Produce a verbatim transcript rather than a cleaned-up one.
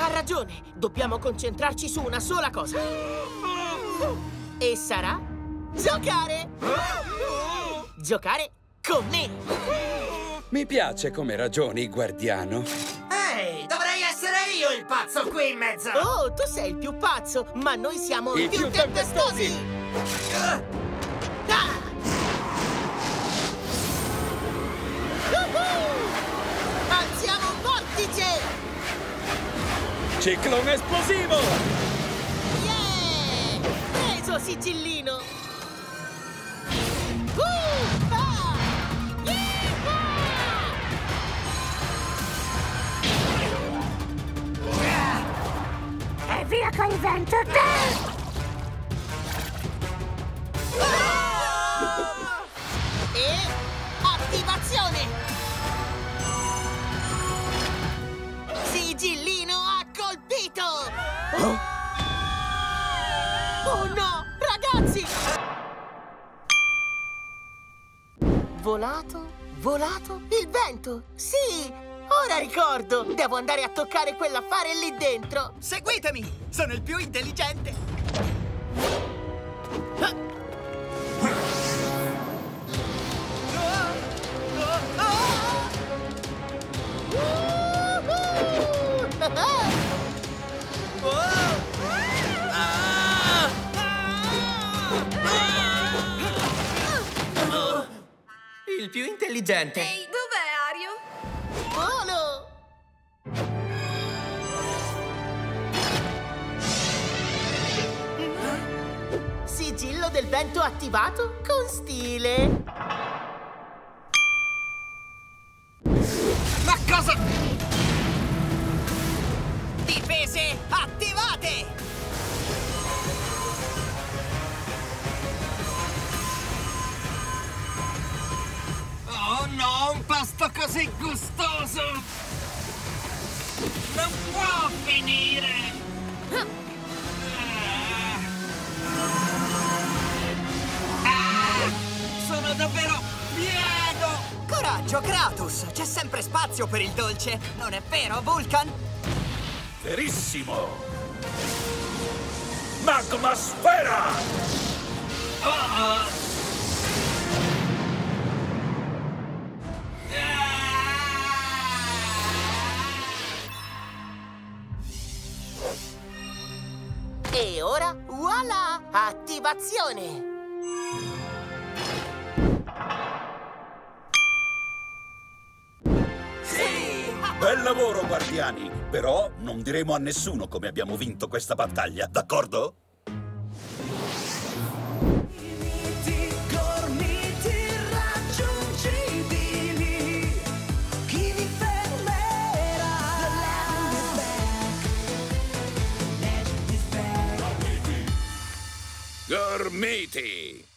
Ha ragione! Dobbiamo concentrarci su una sola cosa. E sarà... giocare! Giocare con me! Mi piace come ragioni, guardiano. Ehi, hey, dovrei essere io il pazzo qui in mezzo! Oh, tu sei il più pazzo, ma noi siamo i più, più tempestosi! tempestosi. Ciclone esplosivo! Yeah! Preso, sigillino! Uh! Ah! Yeah! E via col vento! Ah! E... attivazione! Sigillino accolpito! Oh, oh no! Ragazzi! Volato, volato, il vento! Sì! Ora ricordo! Devo andare a toccare quell'affare lì dentro! Seguitemi! Sono il più intelligente! Ah! Il più intelligente. Ehi, dov'è Ario? Volo! Sigillo del vento attivato con stile. Ma cosa? Difese attivate! Oh no, un pasto così gustoso! Non può finire! Ah. Ah. Sono davvero pieno! Coraggio, Kratos! C'è sempre spazio per il dolce! Non è vero, Vulcan? Verissimo! Magma sfera! Oh oh! E ora, voilà! Attivazione! Sì! Bel lavoro, guardiani! Però non diremo a nessuno come abbiamo vinto questa battaglia, d'accordo? Gormiti!